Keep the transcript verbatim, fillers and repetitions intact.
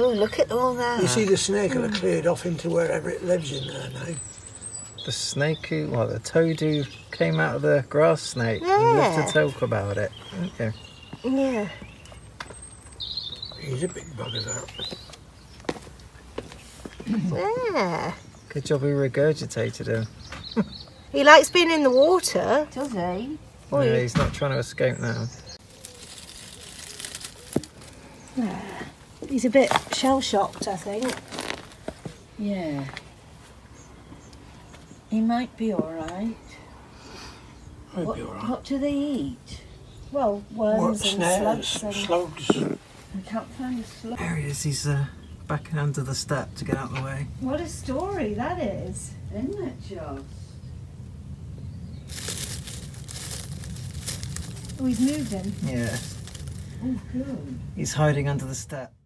Oh, look at all that. You see the snake mm. cleared off into wherever it lives in there now. The snake who, what, the toad who came out of the grass snake. Yeah. You love to talk about it, don't you? Yeah. He's a big bugger, that. Yeah. Good job we regurgitated him. He likes being in the water. Does he? No, yeah, he's not trying to escape now. Yeah. He's a bit shell-shocked, I think. Yeah. He might be all right. Might what, be all right. What do they eat? Well, worms what, and slugs. And slugs. I can't find a slug. There he is. He's uh, backing under the step to get out of the way. What a story that is, isn't it, Josh? Oh, he's moving. Yeah. Oh, good. He's hiding under the step.